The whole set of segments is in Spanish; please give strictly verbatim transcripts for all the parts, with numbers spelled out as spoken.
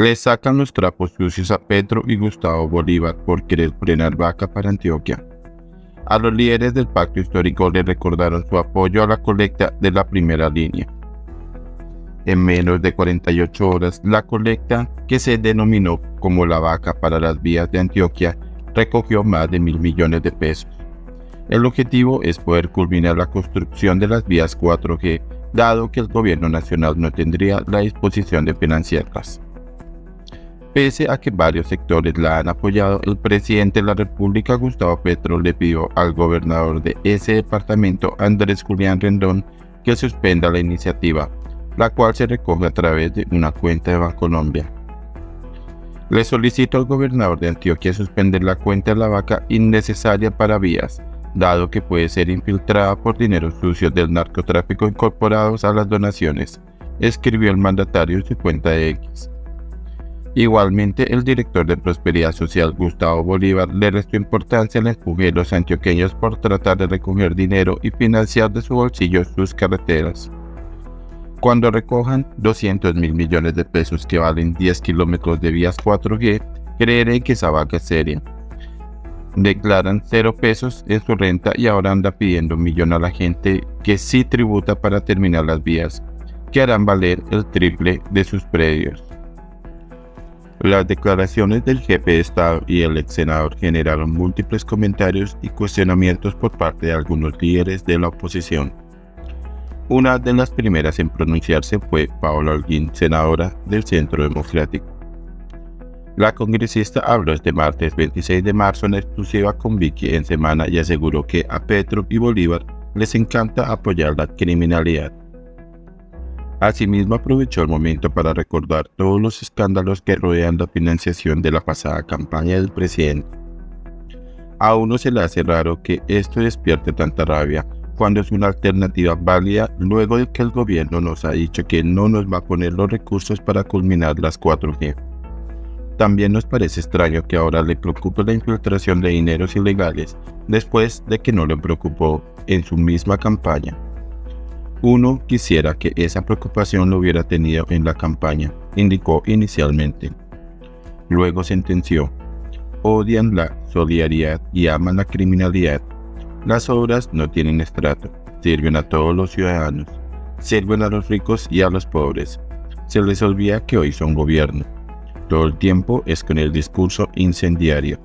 Le sacan los trapos sucios a Petro y Gustavo Bolívar por querer frenar Vaca para Antioquia. A los líderes del pacto histórico le recordaron su apoyo a la colecta de la primera línea. En menos de cuarenta y ocho horas, la colecta, que se denominó como la Vaca para las Vías de Antioquia, recogió más de mil millones de pesos. El objetivo es poder culminar la construcción de las vías cuatro G, dado que el gobierno nacional no tendría la disposición de financiarlas. Pese a que varios sectores la han apoyado, el presidente de la República, Gustavo Petro, le pidió al gobernador de ese departamento, Andrés Julián Rendón, que suspenda la iniciativa, la cual se recoge a través de una cuenta de Bancolombia. Le solicito al gobernador de Antioquia suspender la cuenta de la vaca innecesaria para vías, dado que puede ser infiltrada por dineros sucios del narcotráfico incorporados a las donaciones, escribió el mandatario en su cuenta de X. Igualmente, el director de Prosperidad Social, Gustavo Bolívar, le restó importancia al empuje de los antioqueños por tratar de recoger dinero y financiar de su bolsillo sus carreteras. Cuando recojan doscientos mil millones de pesos que valen diez kilómetros de vías cuatro G, creeré que esa vaca es seria. Declaran cero pesos en su renta y ahora anda pidiendo un millón a la gente que sí tributa para terminar las vías, que harán valer el triple de sus predios. Las declaraciones del jefe de Estado y el ex senador generaron múltiples comentarios y cuestionamientos por parte de algunos líderes de la oposición. Una de las primeras en pronunciarse fue Paola Holguín, senadora del Centro Democrático. La congresista habló este martes veintiséis de marzo en exclusiva con Vicky en Semana y aseguró que a Petro y Bolívar les encanta apoyar la criminalidad. Asimismo, aprovechó el momento para recordar todos los escándalos que rodean la financiación de la pasada campaña del presidente. A uno se le hace raro que esto despierte tanta rabia, cuando es una alternativa válida luego de que el gobierno nos ha dicho que no nos va a poner los recursos para culminar las cuatro G. También nos parece extraño que ahora le preocupe la infiltración de dineros ilegales, después de que no le preocupó en su misma campaña. Uno quisiera que esa preocupación lo hubiera tenido en la campaña, indicó inicialmente. Luego sentenció: odian la solidaridad y aman la criminalidad. Las obras no tienen estrato, sirven a todos los ciudadanos, sirven a los ricos y a los pobres. Se les olvida que hoy son gobierno. Todo el tiempo es con el discurso incendiario.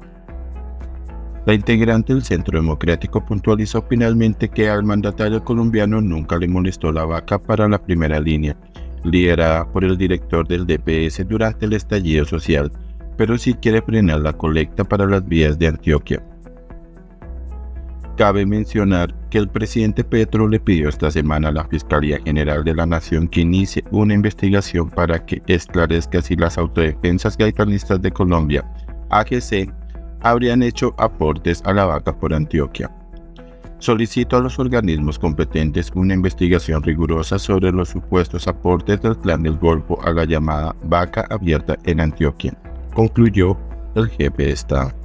La integrante del Centro Democrático puntualizó finalmente que al mandatario colombiano nunca le molestó la vaca para la primera línea, liderada por el director del D P S durante el estallido social, pero sí quiere frenar la colecta para las vías de Antioquia. Cabe mencionar que el presidente Petro le pidió esta semana a la Fiscalía General de la Nación que inicie una investigación para que esclarezca si las autodefensas gaitanistas de Colombia, A G C, habrían hecho aportes a la vaca por Antioquia. Solicito a los organismos competentes una investigación rigurosa sobre los supuestos aportes del Clan del Golfo a la llamada vaca abierta en Antioquia, concluyó el jefe de Estado.